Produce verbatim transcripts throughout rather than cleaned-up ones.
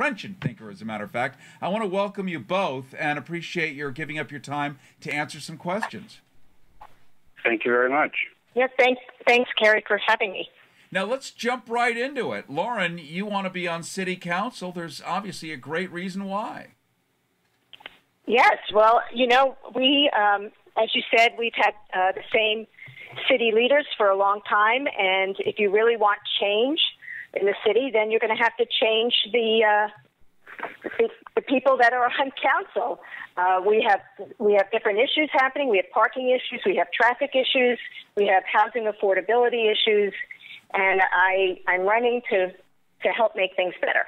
trenchant thinker, as a matter of fact. I want to welcome you both and appreciate your giving up your time to answer some questions. Thank you very much. Yeah, thanks, thanks, Carrie, for having me. Now, let's jump right into it. Lauren, you want to be on city council. There's obviously a great reason why. Yes. Well, you know, we, um, as you said, we've had uh, the same city leaders for a long time. And if you really want change in the city, then you're going to have to change the, uh, the, the people that are on council. Uh, we have we have different issues happening. We have parking issues. We have traffic issues. We have housing affordability issues. And I, I'm running to, to help make things better.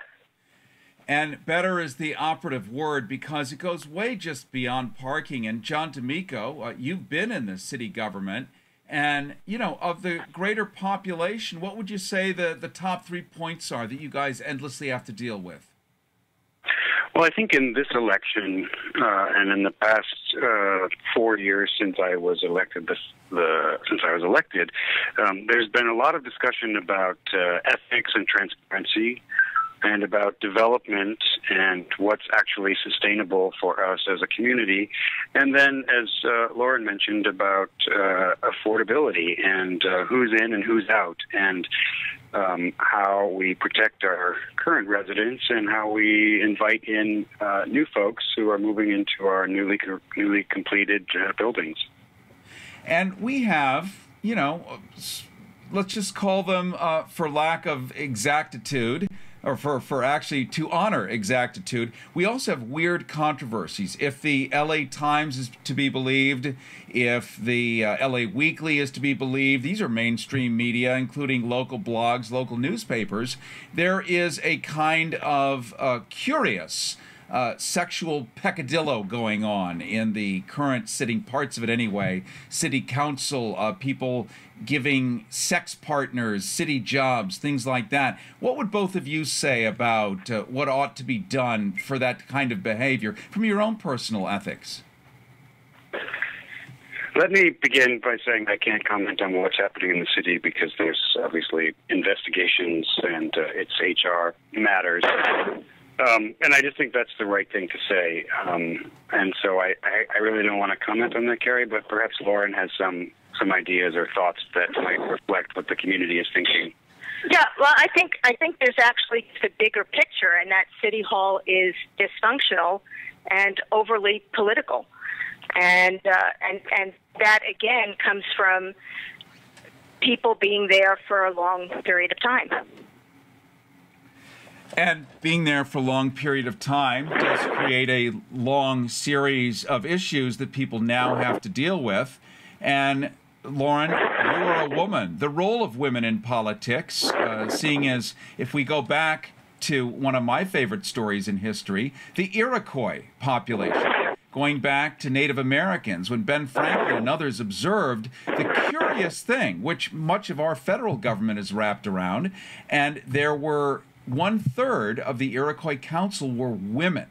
And better is the operative word, because it goes way just beyond parking. And John D'Amico, uh, you've been in the city government. And, you know, of the greater population, what would you say the, the top three points are that you guys endlessly have to deal with? Well, I think in this election uh, and in the past uh, four years since I was elected, this, the, since I was elected, um, there's been a lot of discussion about uh, ethics and transparency, and about development and what's actually sustainable for us as a community. And then, as uh, Lauren mentioned, about uh, affordability and uh, who's in and who's out, and um, how we protect our current residents and how we invite in uh, new folks who are moving into our newly, co newly completed uh, buildings. And we have, you know, let's just call them, uh, for lack of exactitude, or for, for actually to honor exactitude, we also have weird controversies. If the L A Times is to be believed, if the uh, L A Weekly is to be believed, these are mainstream media, including local blogs, local newspapers, there is a kind of uh, curious uh, sexual peccadillo going on in the current sitting, parts of it anyway, city council, uh, people giving sex partners city jobs, things like that. What would both of you say about uh, what ought to be done for that kind of behavior from your own personal ethics? Let me begin by saying I can't comment on what's happening in the city because there's obviously investigations and uh, it's H R matters. Um, and I just think that's the right thing to say. Um, and so I, I, I really don't want to comment on that, Carrie, but perhaps Lauren has some some ideas or thoughts that might reflect what the community is thinking. Yeah, well, I think I think there's actually the bigger picture, and that City Hall is dysfunctional and overly political, and uh, and and that again comes from people being there for a long period of time. And being there for a long period of time does create a long series of issues that people now have to deal with. And Lauren, you are a woman. The role of women in politics, uh, seeing as if we go back to one of my favorite stories in history, the Iroquois population, going back to Native Americans, when Ben Franklin and others observed the curious thing, which much of our federal government is wrapped around, and there were one-third of the Iroquois council were women.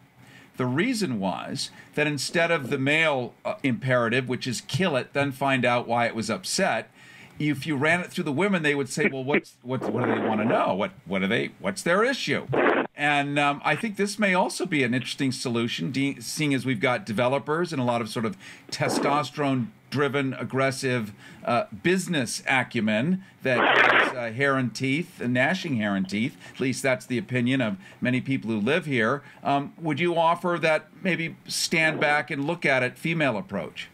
The reason was that instead of the male uh, imperative, which is kill it, then find out why it was upset, if you ran it through the women, they would say, well, what's, what, what do they want to know? What, what are they, what's their issue? And um, I think this may also be an interesting solution, seeing as we've got developers and a lot of sort of testosterone-driven, aggressive uh, business acumen that is uh, hair and teeth, and gnashing hair and teeth. At least that's the opinion of many people who live here. Um, would you offer that maybe stand back and look at it female approach?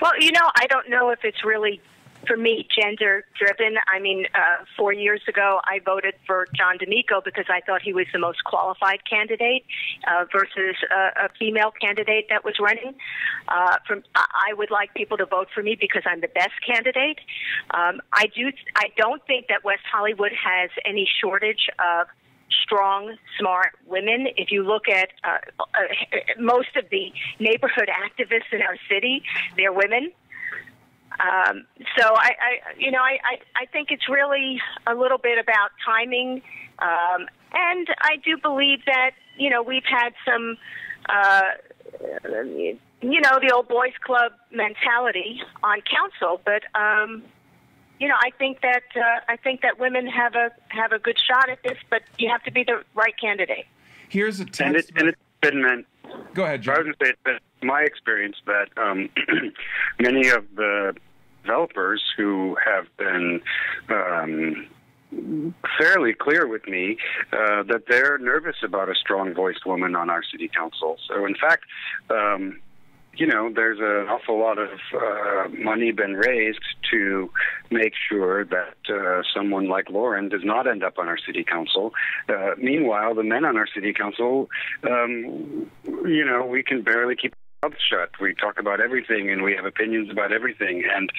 Well, you know, I don't know if it's really, for me, gender-driven. I mean, uh, four years ago, I voted for John D'Amico because I thought he was the most qualified candidate uh, versus uh, a female candidate that was running. Uh, from, I would like people to vote for me because I'm the best candidate. Um, I do. I don't think that West Hollywood has any shortage of strong, smart women. If you look at uh, uh, most of the neighborhood activists in our city, they're women. Um, so I, I, you know, I, I, I think it's really a little bit about timing, um, and I do believe that, you know, we've had some, uh, you know, the old boys club mentality on council, but um, you know, I think that uh, I think that women have a have a good shot at this, but you have to be the right candidate. Here's a text. And, it, and it's been meant. Go ahead, John. I was going to say that my experience that um, many of the developers who have been um, fairly clear with me uh, that they're nervous about a strong-voiced woman on our city council. So, in fact, um, you know, there's an awful lot of uh, money been raised to make sure that uh, someone like Lauren does not end up on our city council. Uh, meanwhile, the men on our city council, um, you know, we can barely keep our mouths shut. We talk about everything, and we have opinions about everything. And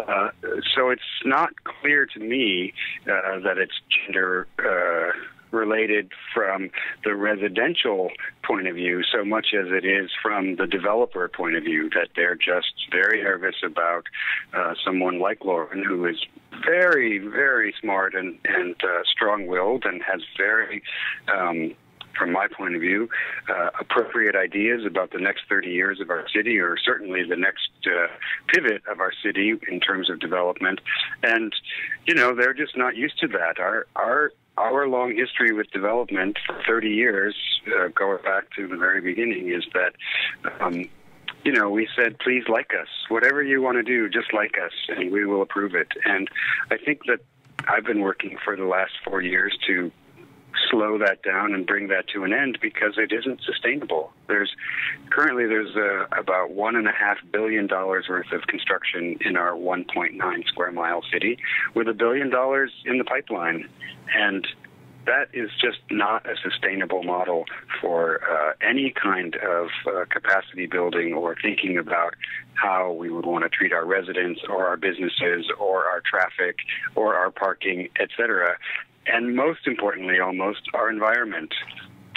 uh, so it's not clear to me uh, that it's gender uh related from the residential point of view so much as it is from the developer point of view, that they're just very nervous about uh, someone like Lauren, who is very, very smart and, and uh, strong-willed and has very, um, from my point of view, uh, appropriate ideas about the next thirty years of our city, or certainly the next uh, pivot of our city in terms of development. And, you know, they're just not used to that. Our, our Our long history with development for thirty years, uh, going back to the very beginning, is that, um, you know, we said, please like us. Whatever you want to do, just like us, and we will approve it. And I think that I've been working for the last four years to slow that down and bring that to an end, because it isn't sustainable. There's currently there's uh, about one and a half billion dollars worth of construction in our one point nine square mile city, with a billion dollars in the pipeline, and that is just not a sustainable model for uh, any kind of uh, capacity building or thinking about how we would want to treat our residents or our businesses or our traffic or our parking, et cetera. And most importantly, almost, our environment.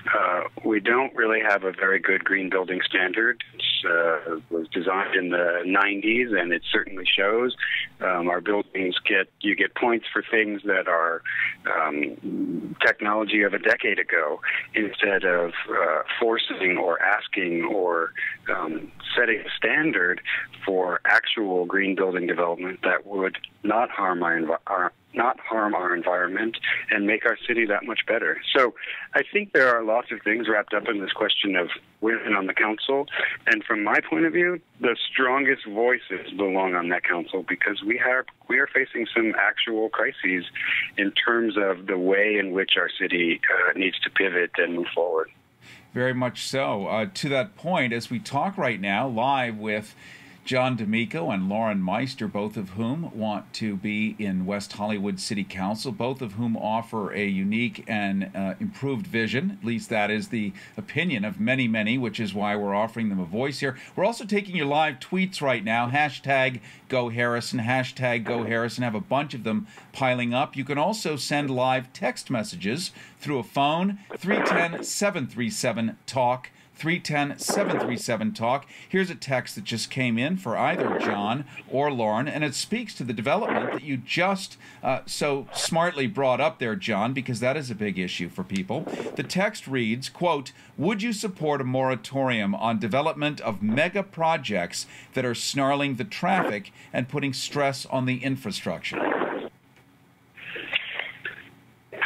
Uh, we don't really have a very good green building standard. It uh, was designed in the nineties, and it certainly shows. Um, our buildings get, you get points for things that are um, technology of a decade ago, instead of uh, forcing or asking or um, setting a standard for actual green building development that would not harm our environment. Not harm our environment and make our city that much better. So I think there are lots of things wrapped up in this question of women on the council. And from my point of view, the strongest voices belong on that council, because we are, we are facing some actual crises in terms of the way in which our city uh, needs to pivot and move forward. Very much so. Uh, to that point, as we talk right now, live with John D'Amico and Lauren Meister, both of whom want to be in West Hollywood City Council, both of whom offer a unique and uh, improved vision. At least that is the opinion of many, many, which is why we're offering them a voice here. We're also taking your live tweets right now. Hashtag Go Harrison, hashtag Go Harrison. Have a bunch of them piling up. You can also send live text messages through a phone, three one zero, seven three seven, talk. three one zero, seven three seven, talk. Here's a text that just came in for either John or Lauren, and it speaks to the development that you just uh, so smartly brought up there, John, because that is a big issue for people. The text reads, quote, would you support a moratorium on development of mega projects that are snarling the traffic and putting stress on the infrastructure?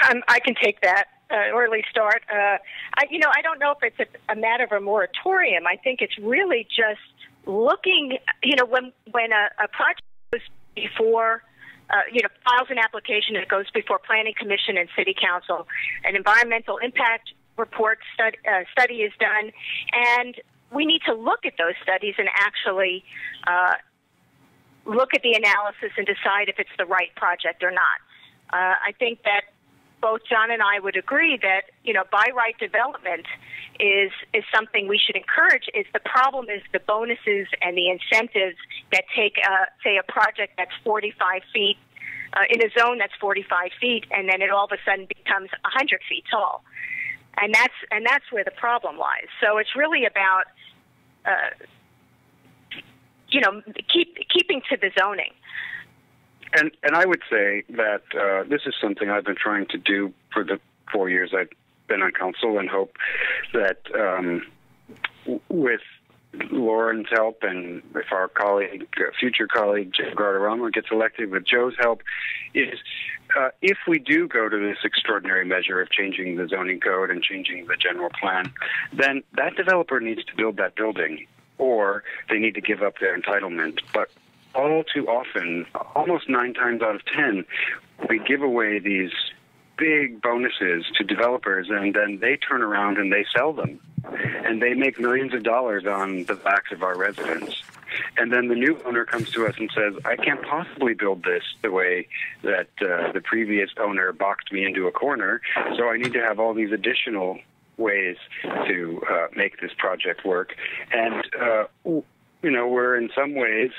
Um, I can take that. Uh, or at least start. Uh, I, you know, I don't know if it's a, a matter of a moratorium. I think it's really just looking, you know, when when a, a project goes before, uh, you know, files an application and it goes before Planning Commission and City Council, an environmental impact report stud, uh, study is done, and we need to look at those studies and actually uh, look at the analysis and decide if it's the right project or not. Uh, I think that both John and I would agree that, you know, by right development is is something we should encourage. Is the problem is the bonuses and the incentives that take, uh, say, a project that's forty-five feet uh, in a zone that's forty-five feet, and then it all of a sudden becomes one hundred feet tall, and that's and that's where the problem lies. So it's really about, uh, you know, keep keeping to the zoning. And, and I would say that uh, this is something I've been trying to do for the four years I've been on council, and hope that um, with Lauren's help, and if our colleague, future colleague, Joe Guardarrama gets elected, with Joe's help, is uh, if we do go to this extraordinary measure of changing the zoning code and changing the general plan, then that developer needs to build that building, or they need to give up their entitlement. But all too often, almost nine times out of ten, we give away these big bonuses to developers, and then they turn around and they sell them. And they make millions of dollars on the backs of our residents. And then the new owner comes to us and says, I can't possibly build this the way that uh, the previous owner boxed me into a corner, so I need to have all these additional ways to uh, make this project work. And, uh, you know, we're in some ways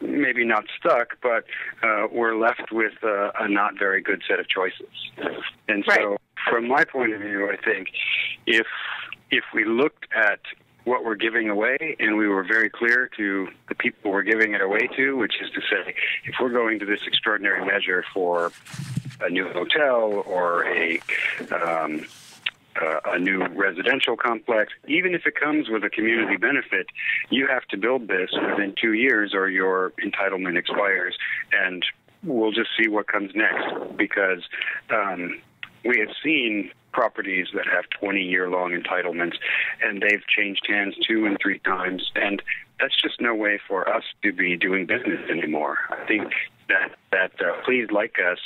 maybe not stuck, but uh, we're left with uh, a not very good set of choices. And so right. from my point of view, I think if... if we looked at what we're giving away and we were very clear to the people we're giving it away to, which is to say, if we're going to this extraordinary measure for a new hotel or a um, uh, a new residential complex, even if it comes with a community benefit, you have to build this within two years or your entitlement expires, and we'll just see what comes next, because um, we have seen properties that have twenty-year-long entitlements, and they've changed hands two and three times, and that's just no way for us to be doing business anymore. I think that that uh, please like us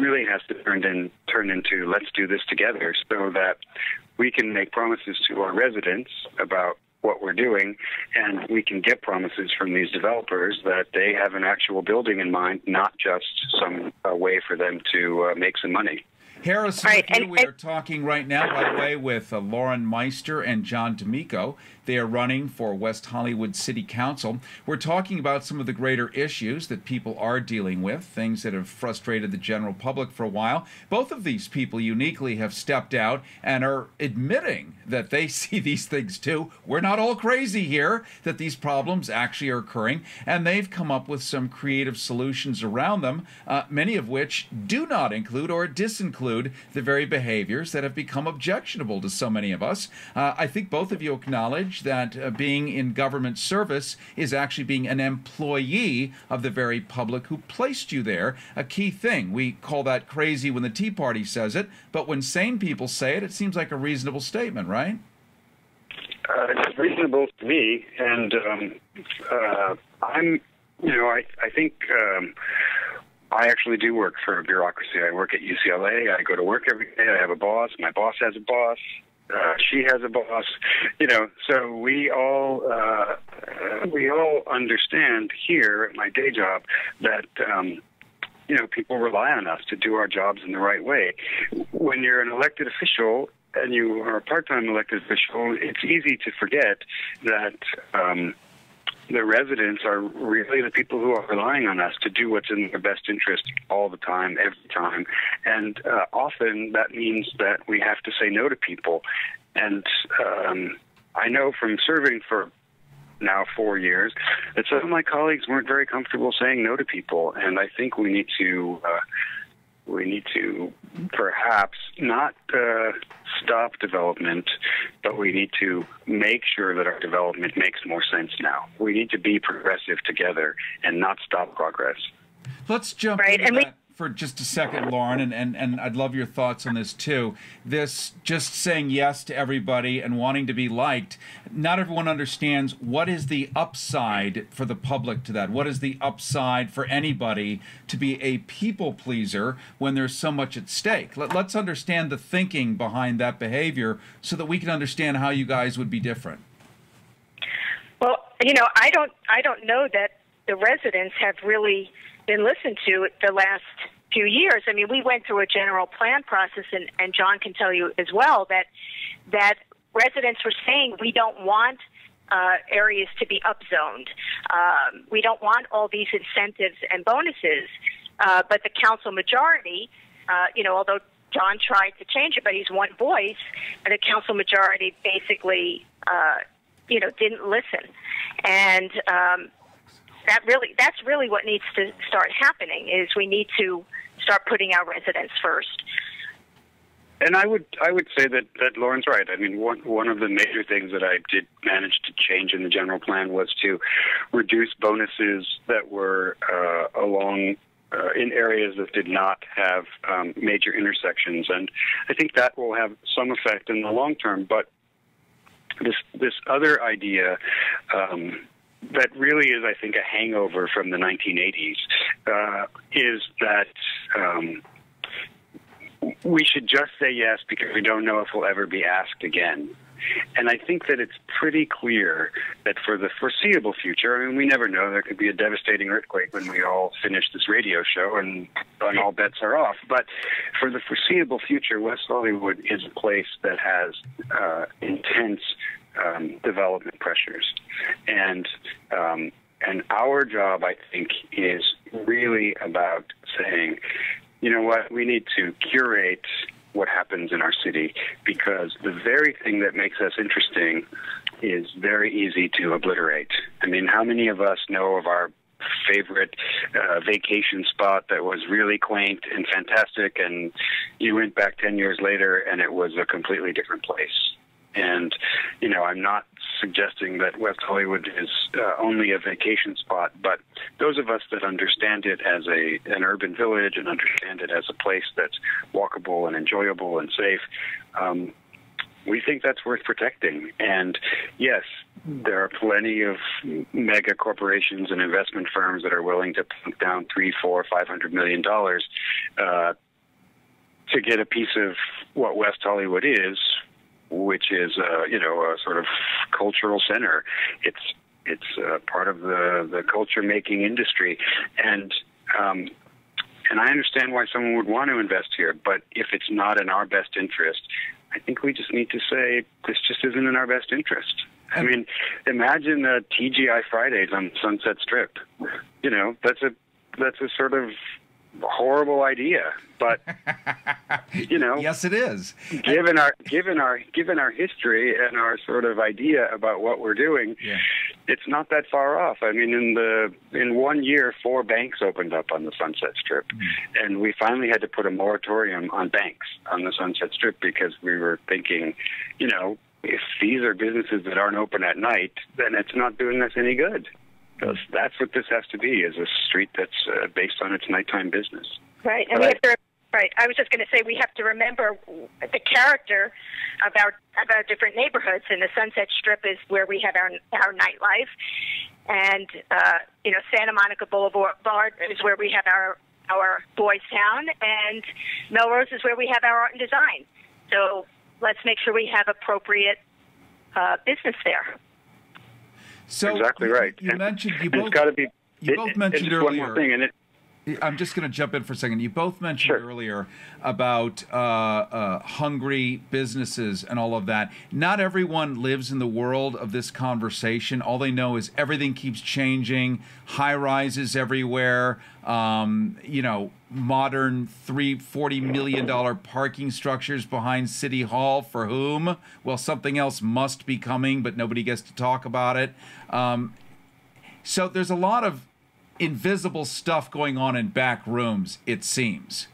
really has to turn in turn into let's do this together, so that we can make promises to our residents about what we're doing, and we can get promises from these developers that they have an actual building in mind, not just some uh, way for them to uh, make some money. Harrison, right, and, we and, are talking right now, by the way, with uh, Lauren Meister and John D'Amico. They are running for West Hollywood City Council. We're talking about some of the greater issues that people are dealing with, things that have frustrated the general public for a while. Both of these people uniquely have stepped out and are admitting that they see these things too. We're not all crazy here, that these problems actually are occurring, and they've come up with some creative solutions around them, uh, many of which do not include or disinclude the very behaviors that have become objectionable to so many of us. Uh, I think both of you acknowledge that uh, being in government service is actually being an employee of the very public who placed you there, a key thing. We call that crazy when the Tea Party says it, but when sane people say it, it seems like a reasonable statement, right? Uh, it's reasonable to me, and um, uh, I'm, you know, I, I think... Um, I actually do work for a bureaucracy. I work at U C L A. I go to work every day. I have a boss. My boss has a boss. Uh, she has a boss. You know, so we all uh, we all understand here at my day job that um, you know, people rely on us to do our jobs in the right way. When you're an elected official and you are a part-time elected official, it's easy to forget that. Um, The residents are really the people who are relying on us to do what's in their best interest all the time, every time. And uh, often that means that we have to say no to people. And um, I know from serving for now four years that some of my colleagues weren't very comfortable saying no to people. And I think we need to... Uh, We need to perhaps not uh, stop development, but we need to make sure that our development makes more sense now. We need to be progressive together and not stop progress. Let's jump right into that for just a second, Lauren, and, and, and I'd love your thoughts on this too. This just saying yes to everybody and wanting to be liked, not everyone understands what is the upside for the public to that. What is the upside for anybody to be a people pleaser when there's so much at stake? Let, let's understand the thinking behind that behavior so that we can understand how you guys would be different. Well, you know, I don't, I don't know that the residents have really been listened to the last few years. I mean, we went through a general plan process, and, and John can tell you as well that that residents were saying we don't want uh, areas to be upzoned. Um, we don't want all these incentives and bonuses. Uh, but the council majority, uh, you know, although John tried to change it, but he's one voice, and the council majority basically, uh, you know, didn't listen. And um, That really, that's really what needs to start happening, is we need to start putting our residents first. And I would I would say that, that Lauren's right. I mean, one one of the major things that I did manage to change in the general plan was to reduce bonuses that were uh, along uh, in areas that did not have um, major intersections, and I think that will have some effect in the long term. But this this other idea. Um, That really is, I think, a hangover from the nineteen eighties, uh, is that um, we should just say yes because we don't know if we'll ever be asked again. And I think that it's pretty clear that for the foreseeable future, I mean, we never know. There could be a devastating earthquake when we all finish this radio show and, and all bets are off. But for the foreseeable future, West Hollywood is a place that has uh, intense Um, development pressures, and um, and our job, I think, is really about saying, you know what, we need to curate what happens in our city, because the very thing that makes us interesting is very easy to obliterate. I mean, how many of us know of our favorite uh, vacation spot that was really quaint and fantastic, and you went back ten years later and it was a completely different place? And, you know, I'm not suggesting that West Hollywood is uh, only a vacation spot, but those of us that understand it as a an urban village and understand it as a place that's walkable and enjoyable and safe, um, we think that's worth protecting. And, yes, there are plenty of mega corporations and investment firms that are willing to put down three, four, five hundred million dollars uh, to get a piece of what West Hollywood is, which is, uh, you know, a sort of cultural center. It's it's uh, part of the, the culture-making industry. And, um, and I understand why someone would want to invest here, but if it's not in our best interest, I think we just need to say this just isn't in our best interest. I mean, imagine a T G I Fridays on Sunset Strip. You know, that's a that's a sort of horrible idea, but you know, yes, it is. Given our given our given our history and our sort of idea about what we're doing, yeah, it's not that far off. I mean, in the in one year, four banks opened up on the Sunset Strip, mm-hmm. and we finally had to put a moratorium on banks on the Sunset Strip because we were thinking, you know, if these are businesses that aren't open at night, then it's not doing us any good. Because that's what this has to be, is a street that's uh, based on its nighttime business. Right. And we have to, right. I was just going to say we have to remember the character of our, of our different neighborhoods. And the Sunset Strip is where we have our, our nightlife. And, uh, you know, Santa Monica Boulevard is where we have our, our Boys Town. And Melrose is where we have our art and design. So let's make sure we have appropriate uh, business there. So exactly right. You, you and, mentioned you both. It's got to be. You it, both mentioned earlier. One more thing, and it, I'm just going to jump in for a second. You both mentioned sure. earlier about uh, uh, hungry businesses and all of that. Not everyone lives in the world of this conversation. All they know is everything keeps changing. High rises everywhere. Um, you know, modern three forty million dollar parking structures behind City Hall for whom? Well, something else must be coming, but nobody gets to talk about it. Um, so there's a lot of invisible stuff going on in back rooms, it seems.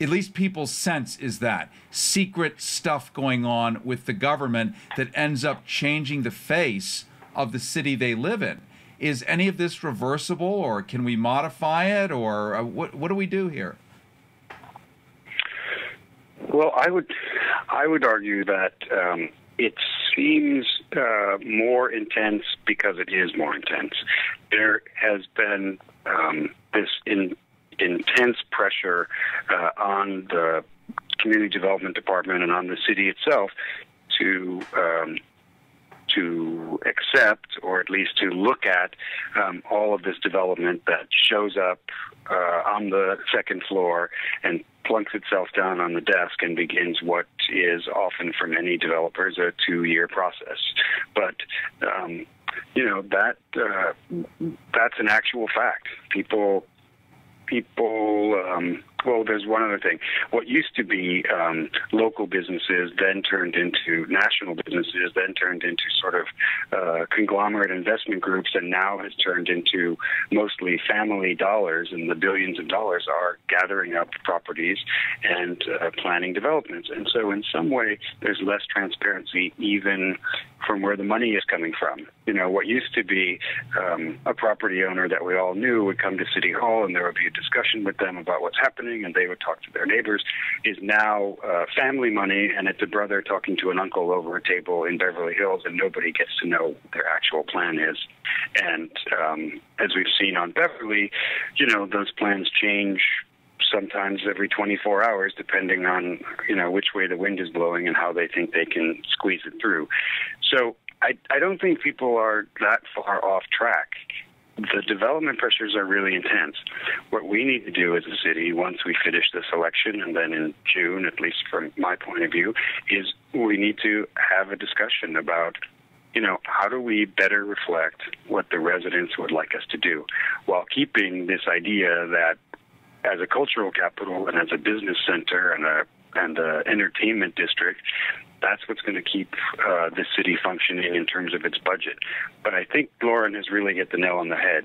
At least people's sense is that secret stuff going on with the government that ends up changing the face of the city they live in. Is any of this reversible, or can we modify it, or uh, what? What do we do here? Well, I would, I would argue that um, it seems uh, more intense because it is more intense. There has been um, this in, intense pressure uh, on the community development department and on the city itself to. Um, to accept, or at least to look at, um, all of this development that shows up uh, on the second floor and plunks itself down on the desk and begins what is often, for many developers, a two-year process. But, um, you know, that uh, that's an actual fact. People... People um, Well, there's one other thing. What used to be um, local businesses then turned into national businesses, then turned into sort of uh, conglomerate investment groups, and now has turned into mostly family dollars, and the billions of dollars are gathering up properties and uh, planning developments. And so in some way, there's less transparency even from where the money is coming from. You know, what used to be um, a property owner that we all knew would come to City Hall and there would be a discussion with them about what's happening and they would talk to their neighbors is now uh, family money, and it's a brother talking to an uncle over a table in Beverly Hills, and nobody gets to know what their actual plan is. And um, as we've seen on Beverly, you know, those plans change sometimes every twenty-four hours, depending on, you know, which way the wind is blowing and how they think they can squeeze it through. So I, I don't think people are that far off track. The development pressures are really intense. What we need to do as a city, once we finish this election, and then in June, at least from my point of view, is we need to have a discussion about, you know, how do we better reflect what the residents would like us to do, while keeping this idea that as a cultural capital and as a business center and a and the entertainment district, that's what's going to keep uh, the city functioning in terms of its budget. But I think Lauren has really hit the nail on the head.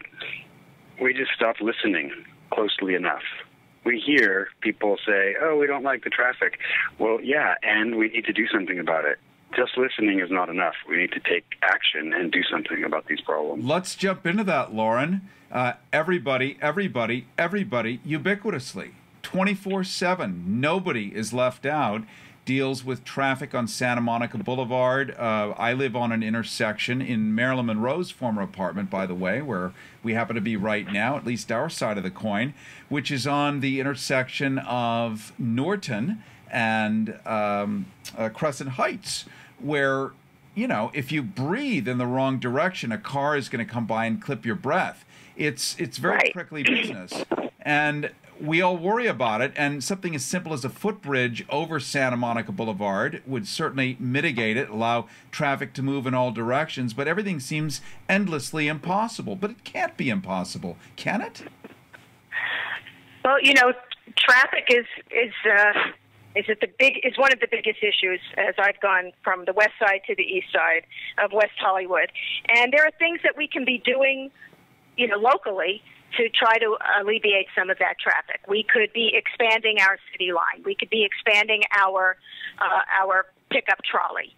We just stopped listening closely enough. We hear people say, oh, we don't like the traffic. Well, yeah, and we need to do something about it. Just listening is not enough. We need to take action and do something about these problems. Let's jump into that, Lauren. Uh, everybody, everybody, everybody, ubiquitously. twenty-four seven, nobody is left out, deals with traffic on Santa Monica Boulevard. Uh, I live on an intersection in Marilyn Monroe's former apartment, by the way, where we happen to be right now, at least our side of the coin, which is on the intersection of Norton and um, uh, Crescent Heights, where, you know, if you breathe in the wrong direction, a car is going to come by and clip your breath. It's, it's very right. prickly business. And we all worry about it, and something as simple as a footbridge over Santa Monica Boulevard would certainly mitigate it, allow traffic to move in all directions, but everything seems endlessly impossible. But it can't be impossible, can it? Well, you know, traffic is is uh, is it the big is one of the biggest issues as I've gone from the west side to the east side of West Hollywood, and there are things that we can be doing, you know, locally to try to alleviate some of that traffic. We could be expanding our city line. We could be expanding our uh, our pickup trolley.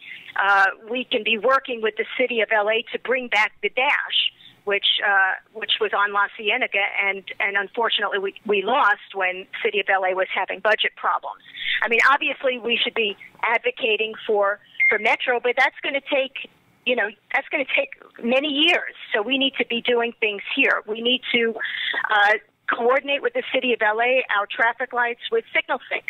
Uh, we can be working with the city of L A to bring back the Dash, which uh, which was on La Cienega, and, and unfortunately we, we lost when city of L A was having budget problems. I mean, obviously we should be advocating for, for Metro, but that's going to take... You know, that's going to take many years, so we need to be doing things here. We need to uh, coordinate with the city of L A our traffic lights with Signal Sync.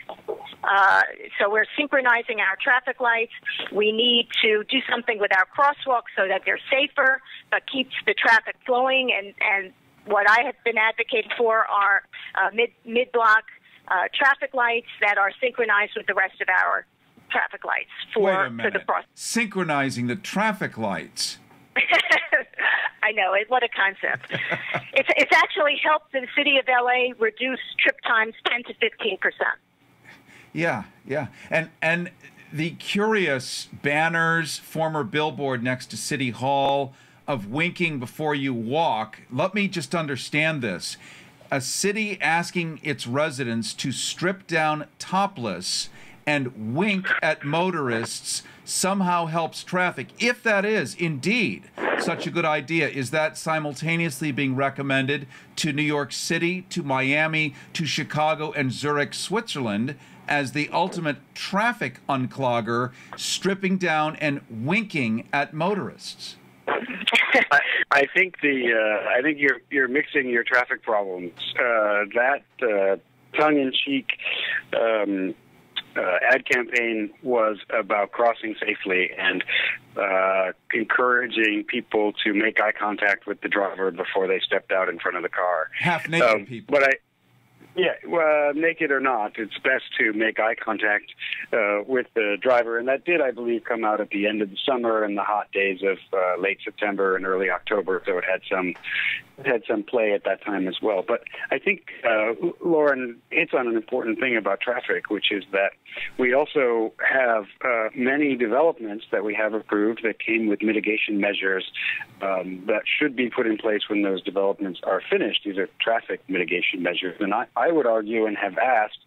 Uh, so we're synchronizing our traffic lights. We need to do something with our crosswalks so that they're safer, but keeps the traffic flowing. And, and what I have been advocating for are uh, mid, mid-block uh, traffic lights that are synchronized with the rest of our traffic lights for, for the process. Synchronizing the traffic lights. I know, it, what a concept. it's, it's actually helped the city of L A reduce trip times ten to fifteen percent. Yeah, yeah. And, and the curious banners, former billboard next to City Hall, of winking before you walk. Let me just understand this. A city asking its residents to strip down topless and wink at motorists somehow helps traffic, if that is indeed such a good idea. Is that simultaneously being recommended to New York City, to Miami, to Chicago, and Zurich, Switzerland, as the ultimate traffic unclogger, stripping down and winking at motorists? I, I think the uh, I think you're you're mixing your traffic problems. Uh, that uh, tongue-in-cheek Um, Uh, ad campaign was about crossing safely and uh, encouraging people to make eye contact with the driver before they stepped out in front of the car. Half naked um, people. But I, Yeah, uh, naked or not, it's best to make eye contact uh, with the driver. And that did, I believe, come out at the end of the summer and the hot days of uh, late September and early October. So it had some it had some play at that time as well. But I think uh, Lauren hits on an important thing about traffic, which is that we also have uh, many developments that we have approved that came with mitigation measures um, that should be put in place when those developments are finished. These are traffic mitigation measures. And I, I would argue and have asked,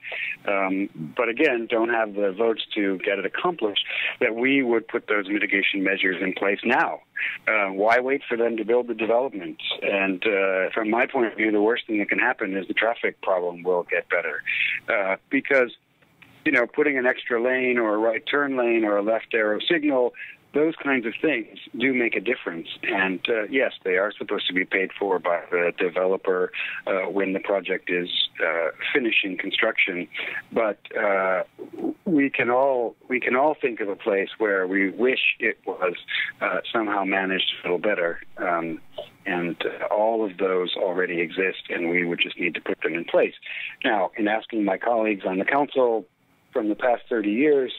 um, but again, don't have the votes to get it accomplished, that we would put those mitigation measures in place now. Uh, why wait for them to build the development? And uh, from my point of view, the worst thing that can happen is the traffic problem will get better. Uh, because, you know, putting an extra lane or a right turn lane or a left arrow signal, those kinds of things do make a difference. And, uh, yes, they are supposed to be paid for by the developer uh, when the project is uh, finishing construction. But uh, we can all we can all think of a place where we wish it was uh, somehow managed a little better. Um, and uh, all of those already exist, and we would just need to put them in place. Now, in asking my colleagues on the council, from the past thirty years,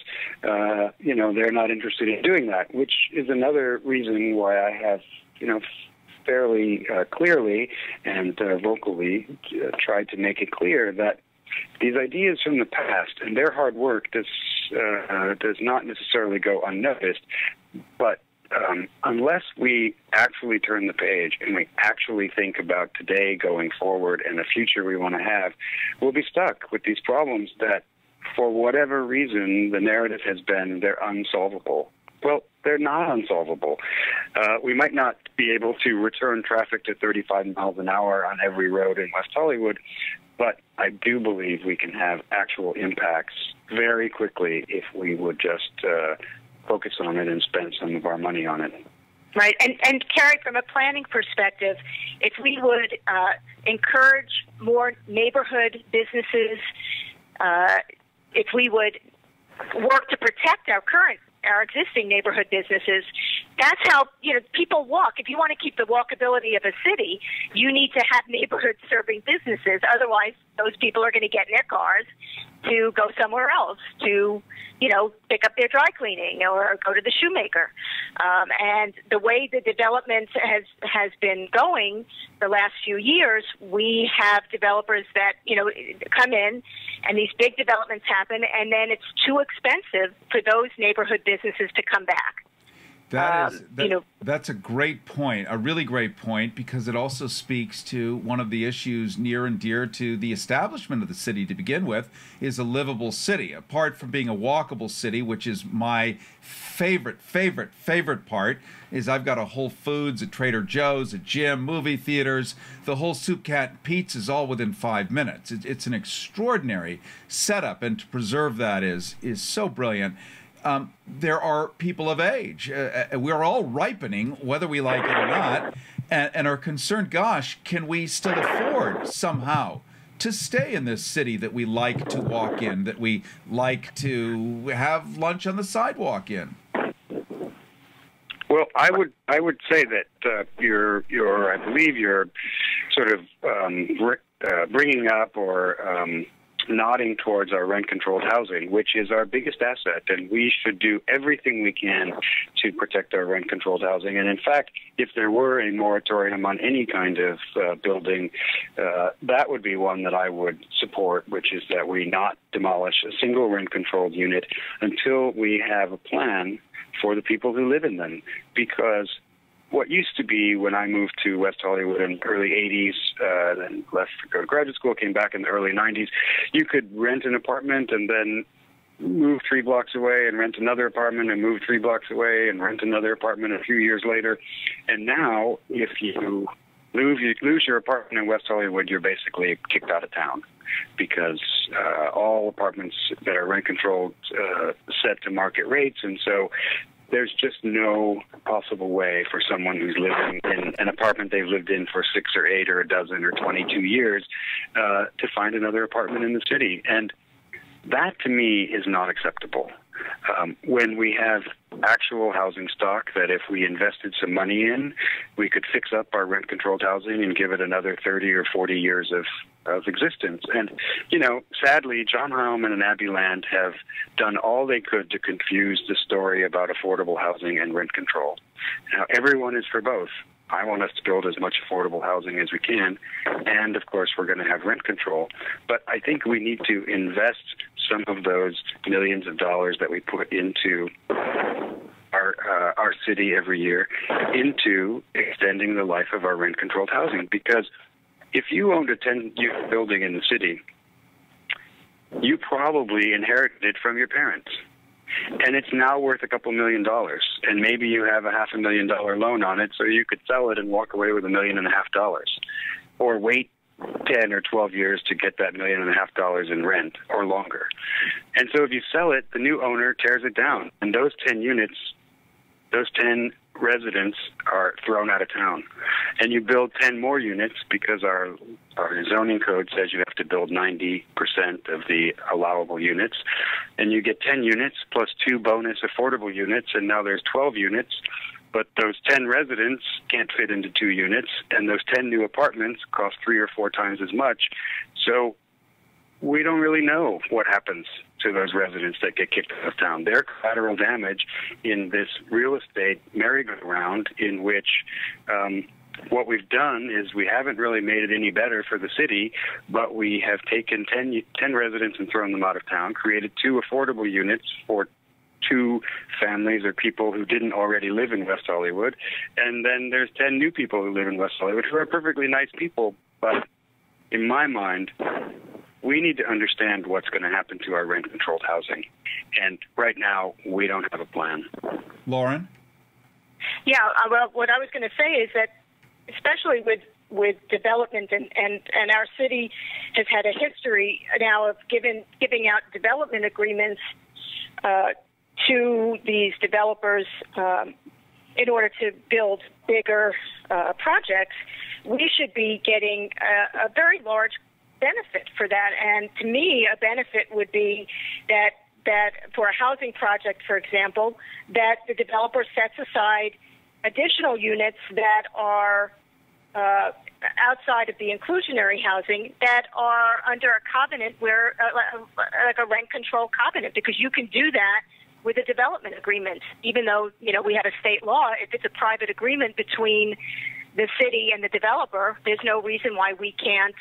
uh, you know, they're not interested in doing that, which is another reason why I have, you know, fairly uh, clearly and uh, vocally uh, tried to make it clear that these ideas from the past and their hard work does, uh, does not necessarily go unnoticed, but Um, unless we actually turn the page and we actually think about today going forward and the future we want to have, we'll be stuck with these problems that, for whatever reason, the narrative has been they're unsolvable. Well, they're not unsolvable. Uh, we might not be able to return traffic to thirty-five miles an hour on every road in West Hollywood, but I do believe we can have actual impacts very quickly if we would just uh, focus on it and spend some of our money on it. Right. And, and Carrie, from a planning perspective, if we would uh, encourage more neighborhood businesses, uh, if we would work to protect our current, our existing neighborhood businesses, that's how, you know, people walk. If you want to keep the walkability of a city, you need to have neighborhood-serving businesses. Otherwise, those people are going to get in their cars to go somewhere else to, you know, pick up their dry cleaning or go to the shoemaker. Um, and the way the development has, has been going the last few years, we have developers that, you know, come in and these big developments happen, and then it's too expensive for those neighborhood businesses to come back. That is, that, um, you know, that's a great point, a really great point, because it also speaks to one of the issues near and dear to the establishment of the city to begin with, is a livable city. Apart from being a walkable city, which is my favorite, favorite, favorite part, is I've got a Whole Foods, a Trader Joe's, a gym, movie theaters, the whole soup, cat, and pizza is all within five minutes. It, it's an extraordinary setup, and to preserve that is is so brilliant. Um, there are people of age. Uh, we're all ripening, whether we like it or not, and, and are concerned, gosh, can we still afford somehow to stay in this city that we like to walk in, that we like to have lunch on the sidewalk in? Well, I would I would say that uh, your your I believe your sort of um, uh, bringing up or um, nodding towards our rent-controlled housing, which is our biggest asset, and we should do everything we can to protect our rent-controlled housing. And in fact, if there were a moratorium on any kind of uh, building, uh, that would be one that I would support, which is that we not demolish a single rent-controlled unit until we have a plan for the people who live in them. Because what used to be, when I moved to West Hollywood in the early eighties, uh, then left to go to graduate school, came back in the early nineties, you could rent an apartment and then move three blocks away and rent another apartment and move three blocks away and rent another apartment a few years later. And now, if you lose, you lose your apartment in West Hollywood, you're basically kicked out of town, because uh, all apartments that are rent-controlled uh, set to market rates, and so there's just no possible way for someone who's living in an apartment they've lived in for six or eight or a dozen or twenty-two years uh, to find another apartment in the city. And that, to me, is not acceptable. Um, when we have actual housing stock that if we invested some money in, we could fix up our rent-controlled housing and give it another thirty or forty years of, of existence. And, you know, sadly, John Heilman and Abby Land have done all they could to confuse the story about affordable housing and rent control. Now, everyone is for both. I want us to build as much affordable housing as we can, and, of course, we're going to have rent control. But I think we need to invest some of those millions of dollars that we put into our uh, our city every year into extending the life of our rent-controlled housing. Because if you owned a ten-year building in the city, you probably inherited it from your parents. And it's now worth a couple million dollars. And maybe you have a half a million dollar loan on it, so you could sell it and walk away with a million and a half dollars. Or wait ten or twelve years to get that million and a half dollars in rent or longer. And so if you sell it, the new owner tears it down. And those ten units, those ten residents are thrown out of town. And you build ten more units because our, our zoning code says you have to build ninety percent of the allowable units. And you get ten units plus two bonus affordable units, and now there's twelve units. But those ten residents can't fit into two units, and those ten new apartments cost three or four times as much. So we don't really know what happens to those residents that get kicked out of town. They're collateral damage in this real estate merry-go-round in which um, what we've done is we haven't really made it any better for the city, but we have taken ten, ten residents and thrown them out of town, created two affordable units for two families or people who didn't already live in West Hollywood, and then there's ten new people who live in West Hollywood who are perfectly nice people, but in my mind, we need to understand what's going to happen to our rent-controlled housing, and right now we don't have a plan. Lauren? Yeah, uh, well, what I was going to say is that especially with with development, and, and, and our city has had a history now of giving, giving out development agreements uh, to these developers um, in order to build bigger uh, projects, we should be getting a, a very large benefit for that. And to me, a benefit would be that that for a housing project, for example, that the developer sets aside additional units that are uh, outside of the inclusionary housing that are under a covenant where, uh, like a rent control covenant, because you can do that with a development agreement, even though, you know, we have a state law. If it's a private agreement between the city and the developer, there's no reason why we can't,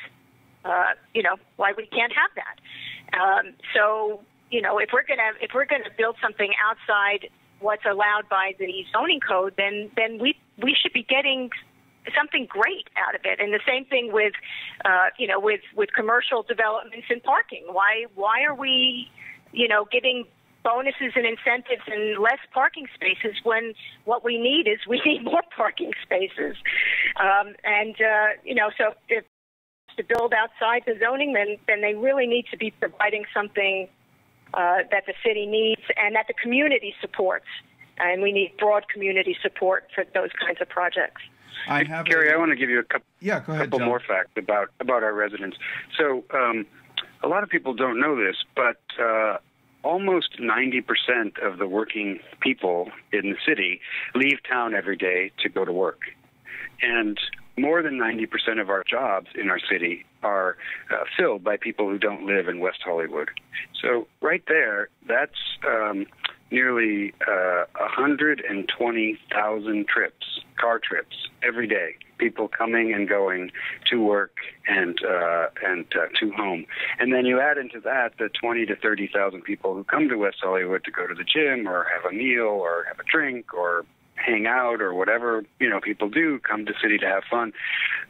uh, you know, why we can't have that. Um, so, you know, if we're gonna if we're gonna build something outside what's allowed by the zoning code, then then we we should be getting something great out of it. And the same thing with, uh, you know, with with commercial developments and parking. Why why are we, you know, giving bonuses and incentives and less parking spaces when what we need is we need more parking spaces? Um, and, uh, you know, so if to build outside the zoning, then, then they really need to be providing something uh, that the city needs and that the community supports. And we need broad community support for those kinds of projects. I have Gary, a... I want to give you a couple, yeah, go ahead, couple more facts about, about our residents. So um, a lot of people don't know this, but uh, almost ninety percent of the working people in the city leave town every day to go to work. And more than ninety percent of our jobs in our city are uh, filled by people who don't live in West Hollywood. So right there, that's um, nearly uh, one hundred twenty thousand trips, car trips, every day. People coming and going to work and uh, and uh, to home, and then you add into that the twenty to thirty thousand people who come to West Hollywood to go to the gym or have a meal or have a drink or hang out or whatever, you know, people do come to city to have fun.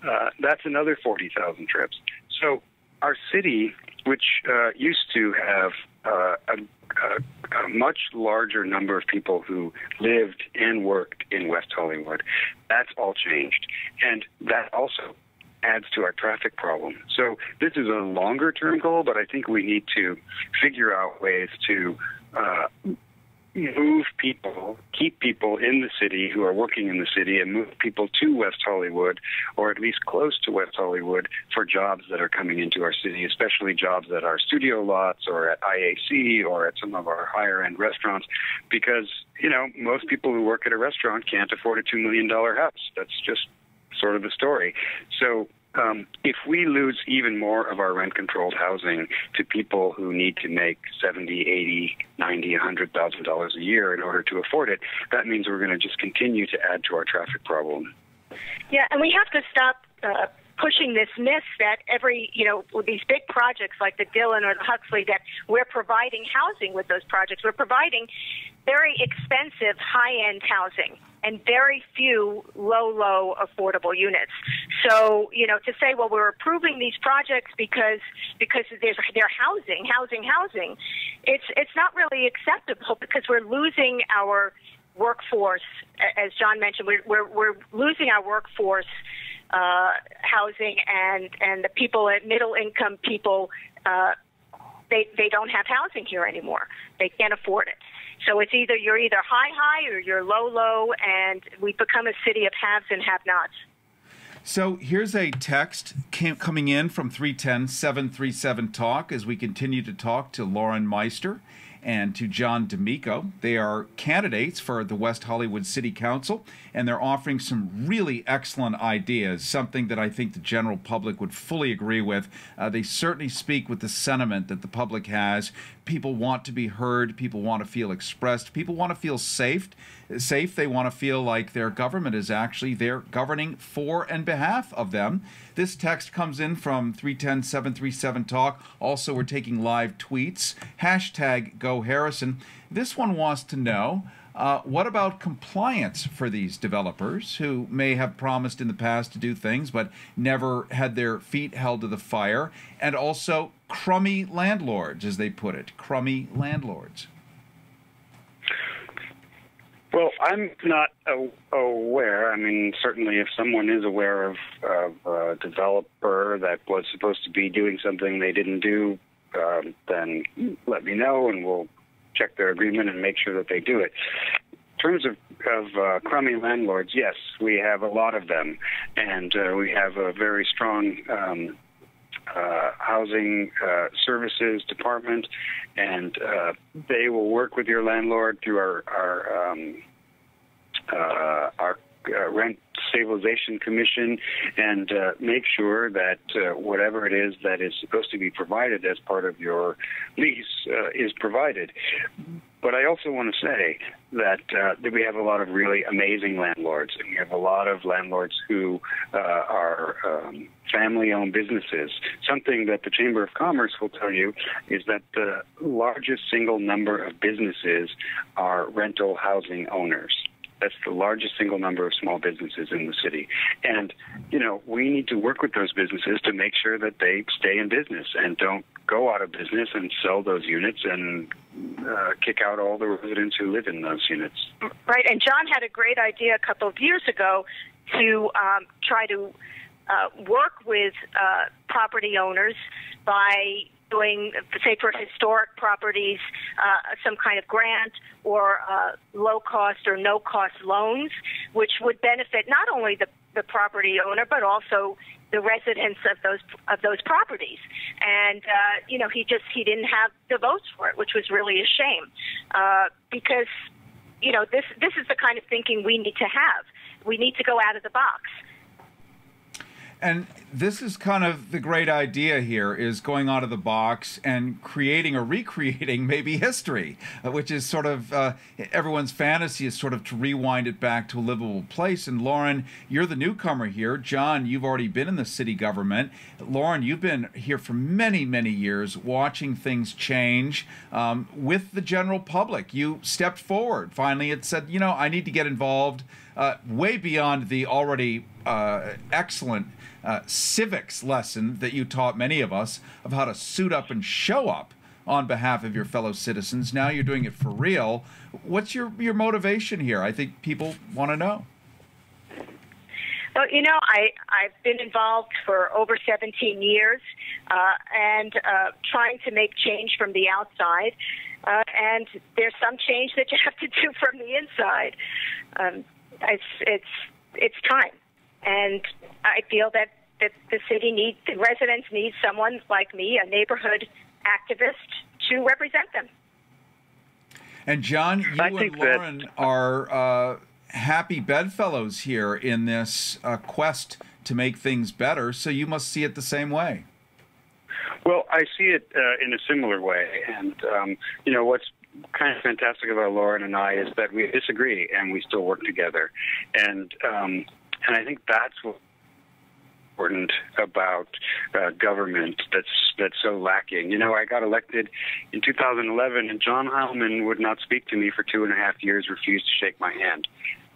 Uh, that's another forty thousand trips. So our city, which uh, used to have uh, a, a, a much larger number of people who lived and worked in West Hollywood, that's all changed. And that also adds to our traffic problem. So this is a longer-term goal, but I think we need to figure out ways to uh, move people, keep people in the city who are working in the city, and move people to West Hollywood, or at least close to West Hollywood, for jobs that are coming into our city, especially jobs at our studio lots or at I A C or at some of our higher-end restaurants, because, you know, most people who work at a restaurant can't afford a two million dollars house. That's just sort of the story. So Um, if we lose even more of our rent-controlled housing to people who need to make seventy, eighty, ninety, one hundred thousand dollars a year in order to afford it, that means we're going to just continue to add to our traffic problem. Yeah, and we have to stop uh, pushing this myth that every, you know, with these big projects like the Dillon or the Huxley, that we're providing housing with those projects. We're providing very expensive high-end housing and very few low, low affordable units. So, you know, to say, well, we're approving these projects because because there's they're housing, housing, housing, it's it's not really acceptable, because we're losing our workforce. As John mentioned, we're we're, we're losing our workforce, uh, housing, and and the people at middle income people, uh, they they don't have housing here anymore. They can't afford it. So it's either you're either high, high, or you're low, low, and we've become a city of haves and have-nots. So here's a text came, coming in from three one zero, seven three seven, talk as we continue to talk to Lauren Meister and to John D'Amico. They are candidates for the West Hollywood City Council, and they're offering some really excellent ideas, something that I think the general public would fully agree with. Uh, they certainly speak with the sentiment that the public has. People want to be heard. People want to feel expressed. People want to feel safe. Safe. They want to feel like their government is actually there governing for and behalf of them. This text comes in from three one zero, seven three seven, talk. Also, we're taking live tweets. Hashtag Go Harrison. This one wants to know, uh, what about compliance for these developers who may have promised in the past to do things but never had their feet held to the fire, and also crummy landlords, as they put it, crummy landlords? Well, I'm not aware. I mean, certainly if someone is aware of, of a developer that was supposed to be doing something they didn't do, Um, then let me know, and we'll check their agreement and make sure that they do it. In terms of, of uh, crummy landlords, yes, we have a lot of them, and uh, we have a very strong um, uh, housing uh, services department, and uh, they will work with your landlord through our our, um, uh, our uh, rent Stabilization Commission, and uh, make sure that uh, whatever it is that is supposed to be provided as part of your lease uh, is provided. But I also want to say that, uh, that we have a lot of really amazing landlords, and we have a lot of landlords who uh, are um, family-owned businesses. Something that the Chamber of Commerce will tell you is that the largest single number of businesses are rental housing owners. That's the largest single number of small businesses in the city. And, you know, we need to work with those businesses to make sure that they stay in business and don't go out of business and sell those units and uh, kick out all the residents who live in those units. Right. And John had a great idea a couple of years ago to um, try to uh, work with uh, property owners by doing, say, for historic properties, uh, some kind of grant or uh, low-cost or no-cost loans, which would benefit not only the, the property owner but also the residents of those of those properties. And uh, you know, he just he didn't have the votes for it, which was really a shame, uh, because you know this this is the kind of thinking we need to have. We need to go out of the box. And this is kind of the great idea here, is going out of the box and creating or recreating maybe history, which is sort of uh, everyone's fantasy, is sort of to rewind it back to a livable place. And Lauren, you're the newcomer here. John, you've already been in the city government. Lauren, you've been here for many, many years watching things change um, with the general public. You stepped forward. Finally, it said, you know, I need to get involved uh, way beyond the already uh, excellent Uh, civics lesson that you taught many of us of how to suit up and show up on behalf of your fellow citizens. Now you're doing it for real. What's your, your motivation here? I think people want to know. Well, you know, I, I've been involved for over seventeen years uh, and uh, trying to make change from the outside. uh, and there's some change that you have to do from the inside. Um, it's it's it's time, and I feel that, that the city needs, the residents need someone like me, a neighborhood activist, to represent them. And John, you I and Lauren that... are uh, happy bedfellows here in this uh, quest to make things better, so you must see it the same way. Well, I see it uh, in a similar way, and um, you know what's kind of fantastic about Lauren and I is that we disagree and we still work together, and um, and I think that's what important about uh, government that's that's so lacking. You know, I got elected in two thousand eleven, and John Heilman would not speak to me for two and a half years, refused to shake my hand.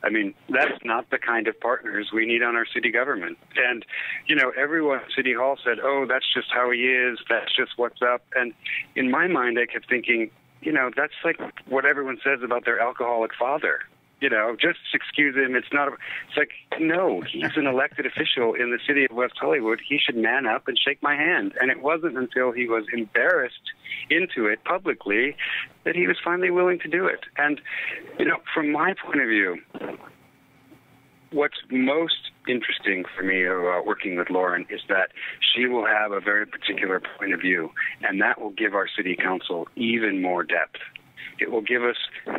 I mean, that's not the kind of partners we need on our city government. And, you know, everyone at City Hall said, oh, that's just how he is, that's just what's up. And in my mind, I kept thinking, you know, that's like what everyone says about their alcoholic father. You know, just excuse him. It's not. A, it's like, no, he's an elected official in the city of West Hollywood. He should man up and shake my hand. And it wasn't until he was embarrassed into it publicly that he was finally willing to do it. And, you know, from my point of view, what's most interesting for me about working with Lauren is that she will have a very particular point of view, and that will give our city council even more depth. It will give us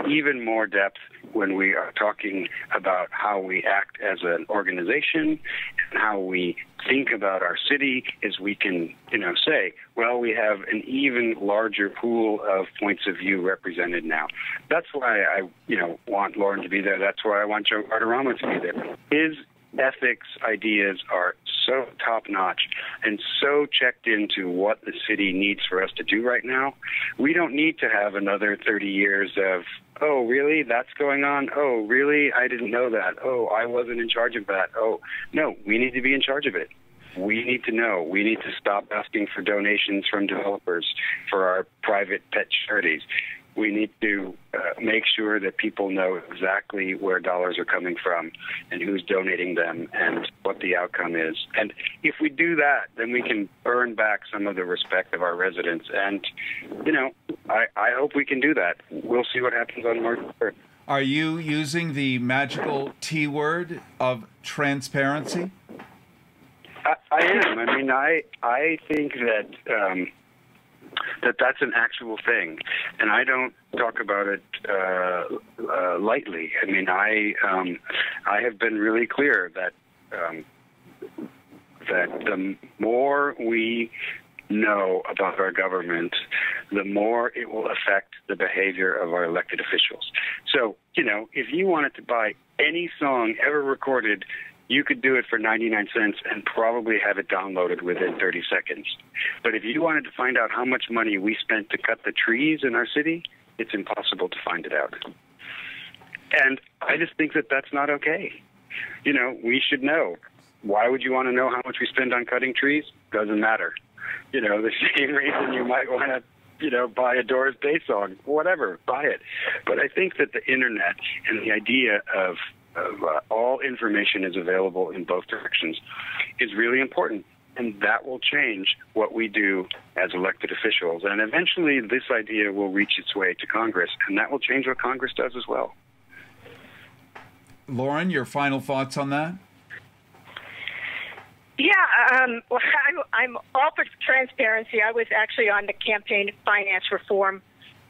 even more depth when we are talking about how we act as an organization and how we think about our city, as we can, you know, say, well, we have an even larger pool of points of view represented now. That's why I, you know, want Lauren to be there. That's why I want Joe Guardarrama to be there. His ethics ideas are so top-notch and so checked into what the city needs for us to do right now. We don't need to have another thirty years of, oh, really? That's going on? Oh, really? I didn't know that. Oh, I wasn't in charge of that. Oh, no, we need to be in charge of it. We need to know. We need to stop asking for donations from developers for our private pet charities. We need to uh, make sure that people know exactly where dollars are coming from and who's donating them and what the outcome is. And if we do that, then we can earn back some of the respect of our residents. And, you know, I, I hope we can do that. We'll see what happens on March third. Are you using the magical T word of transparency? I, I am. I mean, I, I think that... Um, that that's an actual thing, and I don't talk about it uh, uh, lightly. I mean, I um, I have been really clear that um, that the more we know about our government, the more it will affect the behavior of our elected officials. So, you know, if you wanted to buy any song ever recorded, you could do it for ninety-nine cents and probably have it downloaded within thirty seconds. But if you wanted to find out how much money we spent to cut the trees in our city, it's impossible to find it out. And I just think that that's not okay. You know, we should know. Why would you want to know how much we spend on cutting trees? Doesn't matter. You know, the same reason you might want to, you know, buy a Doris Day song, whatever, buy it. But I think that the internet and the idea of Of, uh, all information is available in both directions is really important, and that will change what we do as elected officials. And eventually this idea will reach its way to Congress, and that will change what Congress does as well. Lauren, your final thoughts on that? Yeah, um, well, I'm, I'm all for transparency. I was actually on the campaign finance reform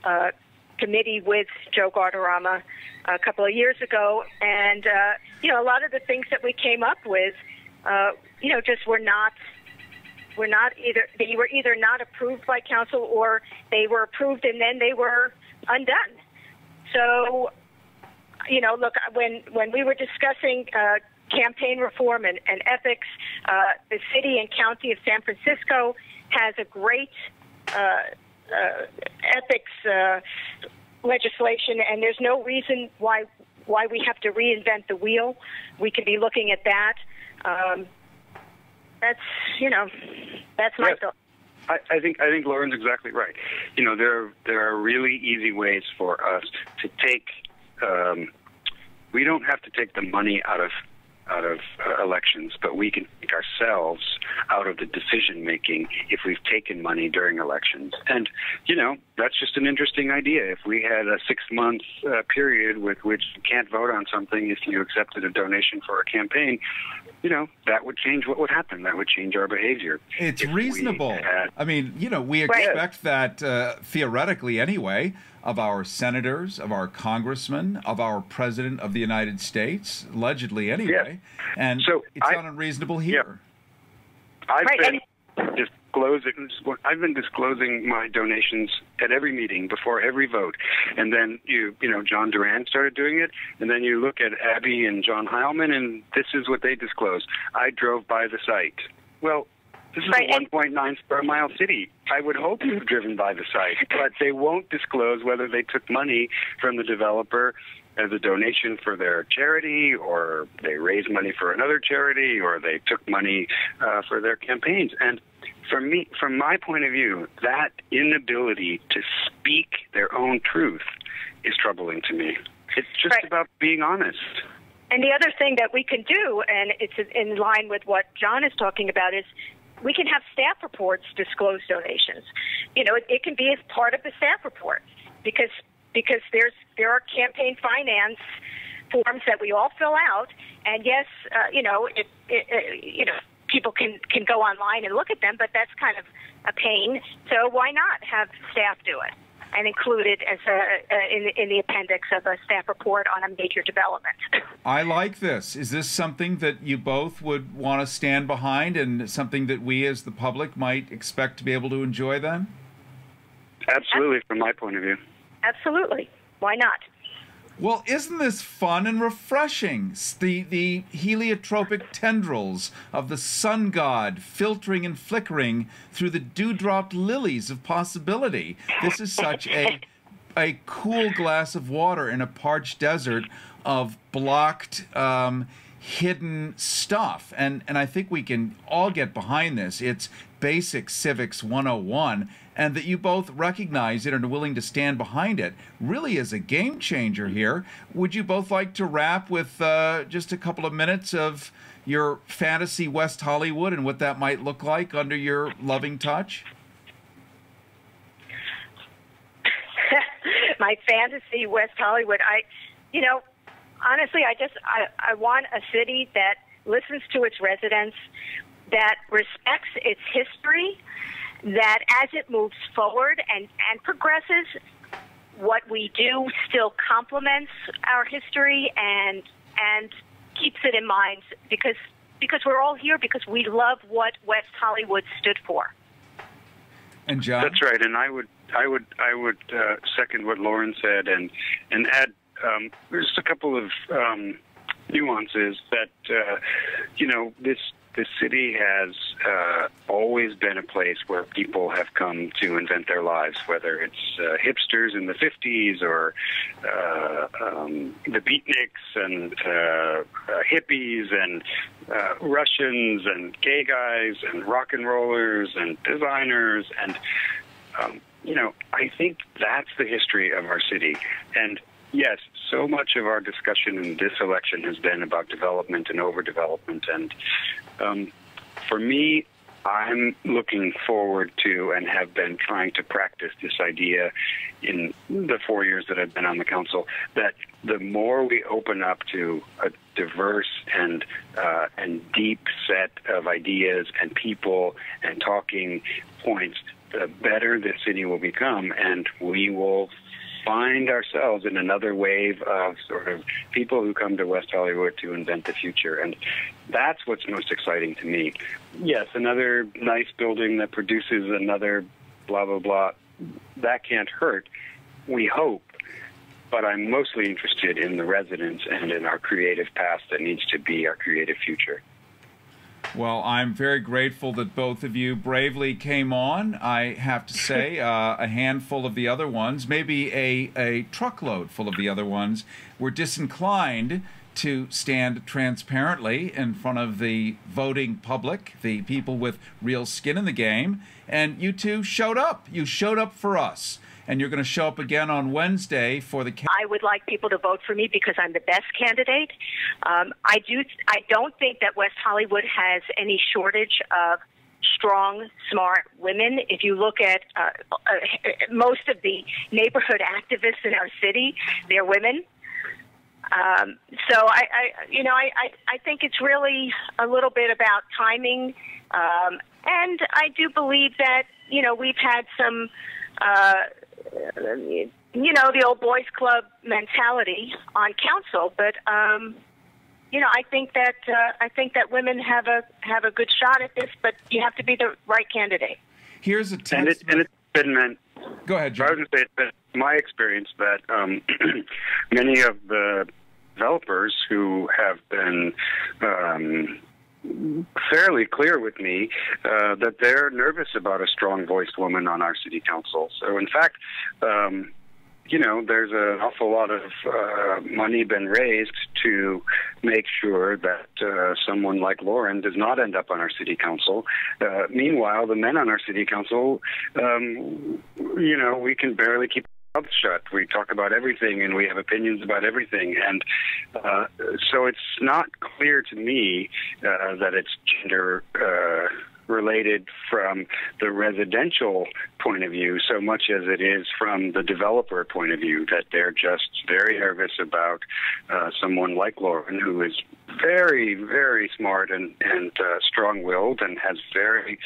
uh committee with Joe Guardarrama a couple of years ago, and, uh, you know, a lot of the things that we came up with, uh, you know, just were not, were not either, they were either not approved by council or they were approved and then they were undone. So, you know, look, when, when we were discussing uh, campaign reform and, and ethics, uh, the city and county of San Francisco has a great uh Uh, ethics uh, legislation, and there's no reason why why we have to reinvent the wheel. We could be looking at that. Um, that's you know, that's my yeah. thought. I, I think I think Lauren's exactly right. You know, there there are really easy ways for us to take. Um, we don't have to take the money out of uh, out of uh, elections, but we can take ourselves out of the decision-making if we've taken money during elections. And, you know, that's just an interesting idea. If we had a six-month uh, period with which you can't vote on something if you accepted a donation for a campaign, you know, that would change what would happen. That would change our behavior. It's reasonable. Had, I mean, you know, we expect right. that uh, theoretically anyway of our senators, of our congressmen, of our president of the United States, allegedly anyway. Yeah. And so it's I, not unreasonable here. Yeah. I've right. been and disclosing, I've been disclosing my donations at every meeting before every vote. And then, you you know, John Duran started doing it. And then you look at Abby and John Heilman, and this is what they disclose. I drove by the site. Well, this is right. a one point nine square mile city. I would hope you've driven by the site, but they won't disclose whether they took money from the developer as a donation for their charity, or they raised money for another charity, or they took money uh, for their campaigns. And for me, from my point of view, that inability to speak their own truth is troubling to me. It's just right. about being honest. And the other thing that we can do, and it's in line with what John is talking about, is we can have staff reports disclose donations. You know, it, it can be as part of the staff report, because because there's there are campaign finance forms that we all fill out, and yes, uh, you know, it, it, it, you know, people can can go online and look at them, but that's kind of a pain. So why not have staff do it and include it as a, a in, in the appendix of a staff report on a major development? I like this. Is this something that you both would want to stand behind, and something that we as the public might expect to be able to enjoy then? Absolutely, from my point of view. Absolutely. Why not? Well, isn't this fun and refreshing? The, the heliotropic tendrils of the sun god filtering and flickering through the dewdropped lilies of possibility. This is such a, a cool glass of water in a parched desert of blocked, um, hidden stuff. And, and I think we can all get behind this. It's basic civics one oh one. And that you both recognize it and are willing to stand behind it really is a game changer here. Would you both like to wrap with uh, just a couple of minutes of your fantasy West Hollywood and what that might look like under your loving touch? My fantasy West Hollywood. I, you know, honestly, I just I, I want a city that listens to its residents, that respects its history, that as it moves forward and, and progresses, what we do still complements our history and and keeps it in mind, because because we're all here because we love what West Hollywood stood for. And John? That's right, and I would I would I would uh, second what Lauren said, and and add um, just a couple of um, nuances that uh, you know this. This city has uh, always been a place where people have come to invent their lives, whether it's uh, hipsters in the fifties or uh, um, the beatniks and uh, uh, hippies and uh, Russians and gay guys and rock and rollers and designers. And, um, you know, I think that's the history of our city. And yes, so much of our discussion in this election has been about development and overdevelopment. And um, for me, I'm looking forward to and have been trying to practice this idea in the four years that I've been on the council, that the more we open up to a diverse and uh, and deep set of ideas and people and talking points, the better the city will become, and we will find ourselves in another wave of sort of people who come to West Hollywood to invent the future. And that's what's most exciting to me. Yes, another nice building that produces another blah, blah, blah, that can't hurt, we hope. But I'm mostly interested in the residents and in our creative past that needs to be our creative future. Well, I'm very grateful that both of you bravely came on. I have to say, uh, a handful of the other ones, maybe a, a truckload full of the other ones, were disinclined to stand transparently in front of the voting public, the people with real skin in the game. And you two showed up. You showed up for us. and you're going to show up again on Wednesday for the... I would like people to vote for me because I'm the best candidate. Um, I do. I don't think that West Hollywood has any shortage of strong, smart women. If you look at uh, uh, most of the neighborhood activists in our city, they're women. Um, so, I, I, you know, I, I, I think it's really a little bit about timing. Um, and I do believe that, you know, we've had some, uh, you know, the old boys club mentality on council. But, um, you know, I think that uh, I think that women have a have a good shot at this, but you have to be the right candidate. Here's a text. And, it, and it's been men. Go ahead, John. I was going to say it's been my experience that um, many of the developers who have been um, fairly clear with me uh, that they're nervous about a strong-voiced woman on our city council. So, in fact, um, you know, there's an awful lot of uh, money been raised to make sure that uh, someone like Lauren does not end up on our city council. Uh, meanwhile, the men on our city council, um, you know, we can barely keep our mouths shut. We talk about everything, and we have opinions about everything. And uh, so it's not clear to me uh, that it's gender uh related from the residential point of view so much as it is from the developer point of view, that they're just very nervous about uh, someone like Lauren, who is very, very smart and, and uh, strong-willed and has very,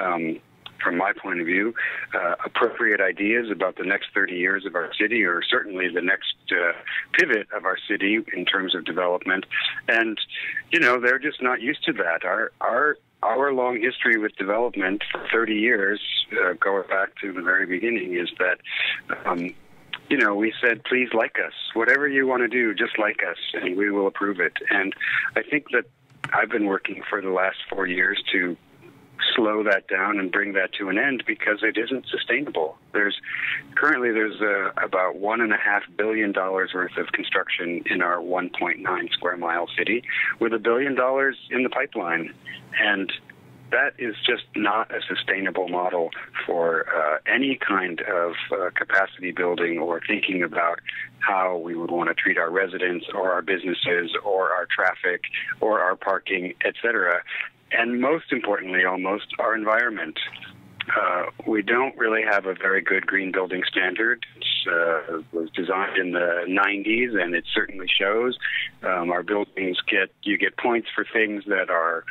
um, from my point of view, uh, appropriate ideas about the next thirty years of our city, or certainly the next uh, pivot of our city in terms of development. And, you know, they're just not used to that. Our, our Our long history with development for thirty years, uh, going back to the very beginning, is that, um, you know, we said, please like us. Whatever you want to do, just like us, and we will approve it. And I think that I've been working for the last four years to slow that down and bring that to an end, because it isn't sustainable. There's currently there's uh, about one and a half billion dollars worth of construction in our one point nine square mile city, with a billion dollars in the pipeline, and that is just not a sustainable model for uh, any kind of uh, capacity building or thinking about how we would want to treat our residents or our businesses or our traffic or our parking, et cetera. And most importantly, almost, our environment. Uh, we don't really have a very good green building standard. It uh, was designed in the nineties, and it certainly shows. Um, our buildings get, you get points for things that are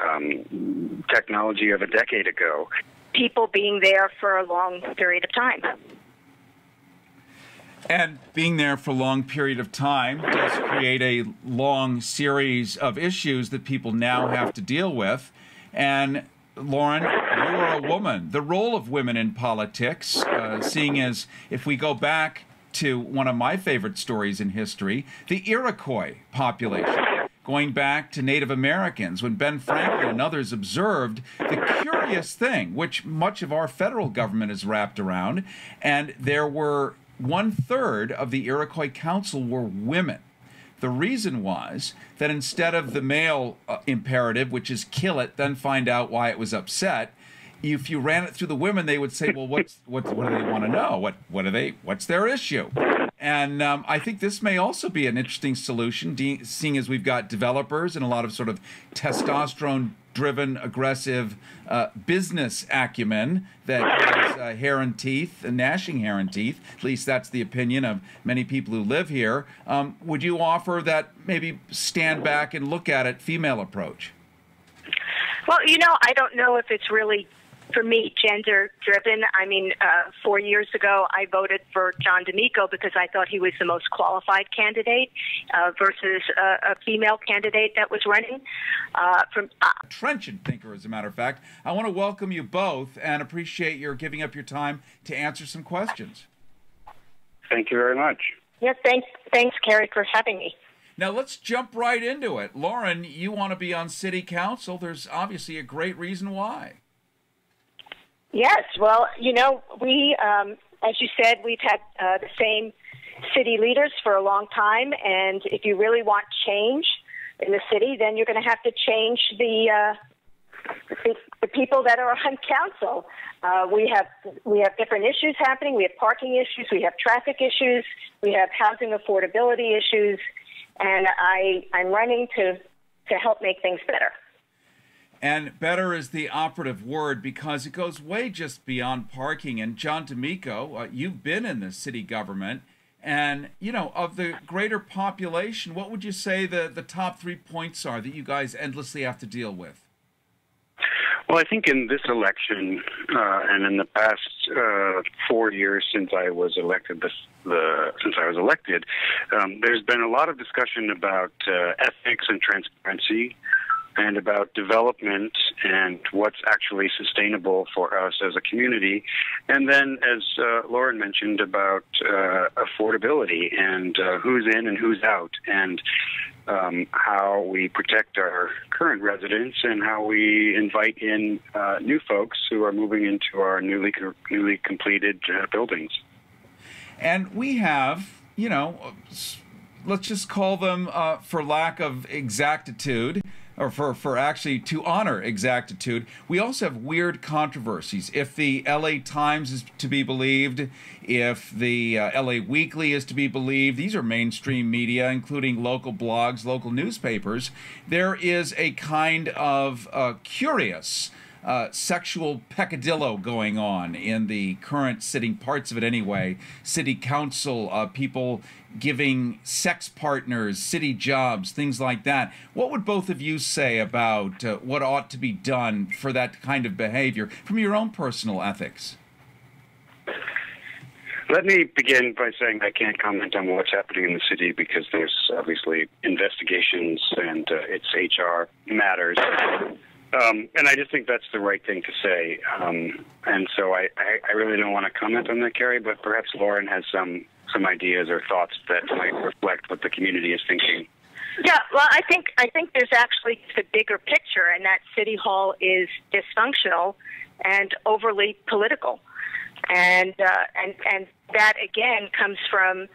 um, technology of a decade ago. People being there for a long period of time. And being there for a long period of time does create a long series of issues that people now have to deal with. And Lauren, you are a woman. The role of women in politics, uh, seeing as if we go back to one of my favorite stories in history, the Iroquois population, going back to Native Americans, when Ben Franklin and others observed the curious thing, which much of our federal government is wrapped around, and there were one third of the Iroquois council were women. The reason was that instead of the male uh, imperative, which is kill it, then find out why it was upset, if you ran it through the women, they would say, well, what's, what, what do they want to know? What, what are they, what's their issue? And um, I think this may also be an interesting solution, seeing as we've got developers and a lot of sort of testosterone-driven, aggressive uh, business acumen that has uh, hair and teeth, and gnashing hair and teeth. At least that's the opinion of many people who live here. Um, would you offer that maybe stand back and look at it female approach? Well, you know, I don't know if it's really, for me, gender-driven. I mean, uh, four years ago, I voted for John D'Amico because I thought he was the most qualified candidate uh, versus uh, a female candidate that was running. Uh, from uh Trenchant thinker, as a matter of fact. I want to welcome you both and appreciate your giving up your time to answer some questions. Thank you very much. Yes, yeah, thanks, thanks, Carrie, for having me. Now, let's jump right into it. Lauren, you want to be on city council. There's obviously a great reason why. Yes. Well, you know, we, um, as you said, we've had uh, the same city leaders for a long time. And if you really want change in the city, then you're going to have to change the uh, the, the people that are on council. Uh, we have we have different issues happening. We have parking issues. We have traffic issues. We have housing affordability issues. And I, I'm running to, to help make things better. And better is the operative word, because it goes way just beyond parking. And John D'Amico, uh, you've been in the city government. And, you know, of the greater population, what would you say the, the top three points are that you guys endlessly have to deal with? Well, I think in this election uh, and in the past uh, four years since I was elected, this, the, since I was elected, um, there's been a lot of discussion about uh, ethics and transparency, and about development and what's actually sustainable for us as a community. And then, as uh, Lauren mentioned, about uh, affordability and uh, who's in and who's out, and um, how we protect our current residents and how we invite in uh, new folks who are moving into our newly, co newly completed uh, buildings. And we have, you know, let's just call them, uh, for lack of exactitude, or for, for actually to honor exactitude, we also have weird controversies. If the L A Times is to be believed, if the uh, L A Weekly is to be believed, these are mainstream media, including local blogs, local newspapers, there is a kind of uh, curious uh, sexual peccadillo going on in the current sitting, parts of it anyway, city council, uh, people giving sex partners city jobs, things like that. What would both of you say about uh, what ought to be done for that kind of behavior from your own personal ethics? Let me begin by saying I can't comment on what's happening in the city, because there's obviously investigations and uh, it's H R matters. Um, and I just think that's the right thing to say. Um, and so I, I, I really don't want to comment on that, Carrie, but perhaps Lauren has some some ideas or thoughts that might reflect what the community is thinking. Yeah, well, I think I think there's actually the bigger picture, and that City Hall is dysfunctional and overly political, and uh, and and that again comes from